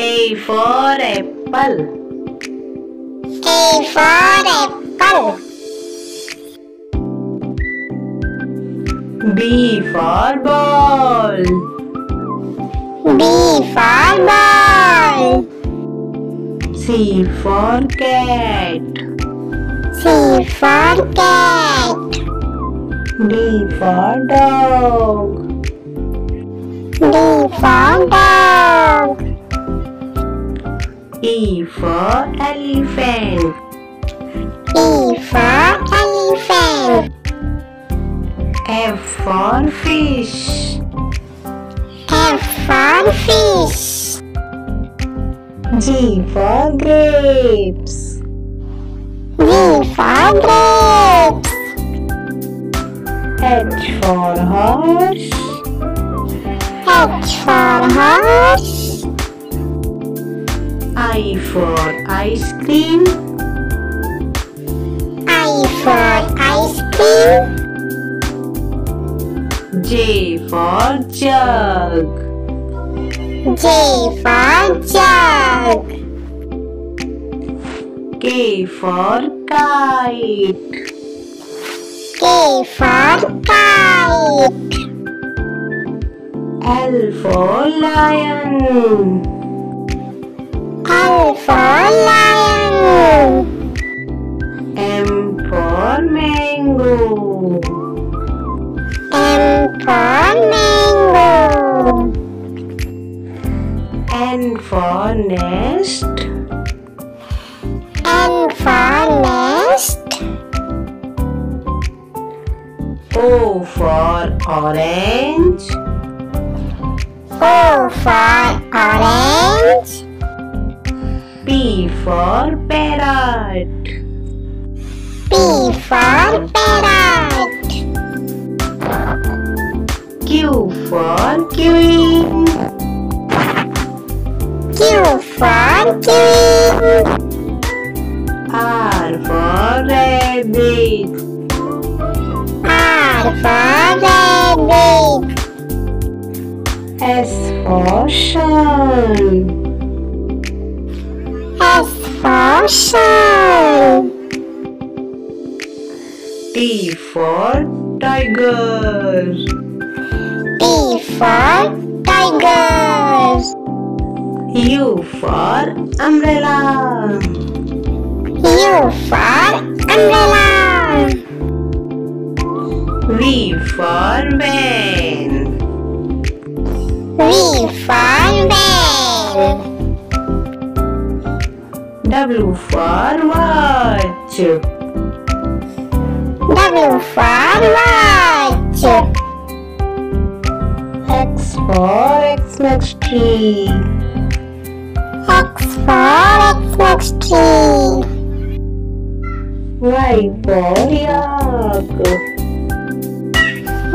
A for apple. A for apple. B for ball. B for ball. C for cat. C for cat. D for dog. D for dog. E for elephant. E for elephant. F for fish. F for fish. G for grapes. G for grapes. H for horse. H for horse. I for ice cream. I for ice cream. J for jug. J for jug. K for kite. K for kite. L for lion. L for lion. M for mango. M for mango. N for nest. N for nest. O for orange. O for orange. P for parrot. P for parrot. Q for kiwi. Q for kiwi. R for rabbit. R for rabbit. S for sun. S for sun. T for tiger. T for tiger. U for umbrella. U for umbrella. V for van. V for van. W for watch. W for watch. X for Xmas tree. X for Xmas tree. Y for yak. Y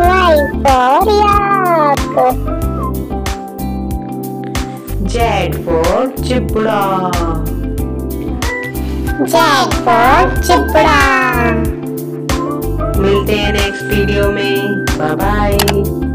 for yak. Z for zebra. Z for zebra. मिलते हैं next video में. Bye bye.